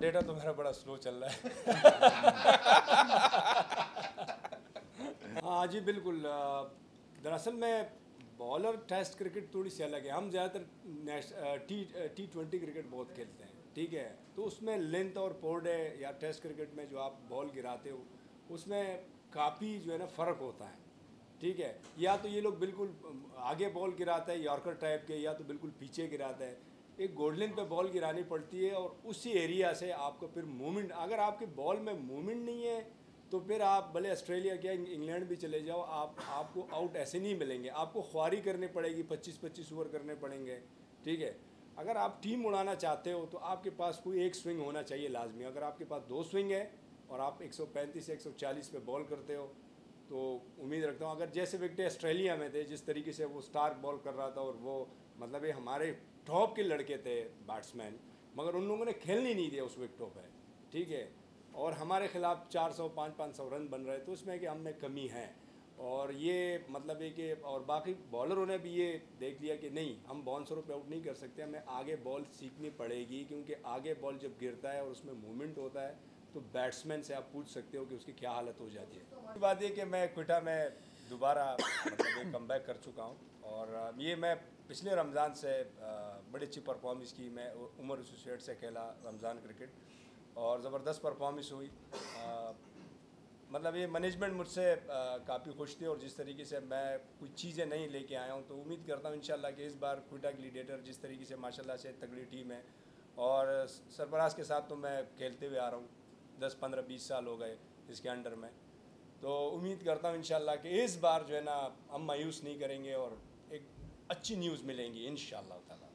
Data तो मेरा बड़ा स्लो चल रहा है। हाँ जी बिल्कुल, दरअसल मैं बॉलर टेस्ट क्रिकेट थोड़ी सी अलग है। हम ज़्यादातर T20 क्रिकेट बहुत खेलते हैं, ठीक है, तो उसमें लेंथ और पौड़े या टेस्ट क्रिकेट में जो आप बॉल गिराते हो उसमें काफ़ी जो है ना फ़र्क होता है, ठीक है। या तो ये लोग बिल्कुल आगे बॉल गिराता है यॉर्कर टाइप के, या तो बिल्कुल पीछे गिराता है। एक गोडलिन पे बॉल गिरानी पड़ती है और उसी एरिया से आपको फिर मूवमेंट, अगर आपके बॉल में मूवमेंट नहीं है तो फिर आप भले ऑस्ट्रेलिया क्या इंग्लैंड भी चले जाओ, आपको आउट ऐसे नहीं मिलेंगे, आपको ख्वारी करने पड़ेगी, 25-25 ओवर करने पड़ेंगे, ठीक है। अगर आप टीम उड़ाना चाहते हो तो आपके पास कोई एक स्विंग होना चाहिए लाजमी। अगर आपके पास दो स्विंग है और आप 135-140 पे बॉल करते हो तो उम्मीद रखता हूँ, अगर जैसे विकेट ऑस्ट्रेलिया में थे जिस तरीके से वो स्टार्क बॉल कर रहा था, और वो मतलब ये हमारे टॉप के लड़के थे बैट्समैन, मगर उन लोगों ने खेलने नहीं दिया उस विकेटों पर, ठीक है, और हमारे खिलाफ 400-500 रन बन रहे, तो उसमें कि हमें कमी है। और ये मतलब है कि और बाकी बॉलरों ने भी ये देख लिया कि नहीं, हम बाउंसरों पे आउट नहीं कर सकते, हमें आगे बॉल सीखनी पड़ेगी, क्योंकि आगे बॉल जब गिरता है और उसमें मूवमेंट होता है तो बैट्समैन से आप पूछ सकते हो कि उसकी क्या हालत हो जाती है। बात यह कि मैं क्वेटा में दोबारा मतलब कमबैक कर चुका हूँ, और ये मैं पिछले रमज़ान से बड़ी अच्छी परफॉर्मेंस की। मैं उमर एसोसिएट से खेला रमज़ान क्रिकेट और ज़बरदस्त परफॉर्मेंस हुई। मतलब ये मैनेजमेंट मुझसे काफ़ी खुश थी, और जिस तरीके से मैं कुछ चीज़ें नहीं लेके आया हूँ, तो उम्मीद करता हूँ इंशाल्लाह कि इस बार क्वेटा ग्लेडिएटर जिस तरीके से माशाल्लाह से तगड़ी टीम है, और सरफराज के साथ तो मैं खेलते हुए आ रहा हूँ 10-15-20 साल हो गए इसके अंडर में, तो उम्मीद करता हूँ इंशाल्लाह कि इस बार जो है ना हम मायूस नहीं करेंगे और एक अच्छी न्यूज़ मिलेंगी इंशाल्लाह ताला।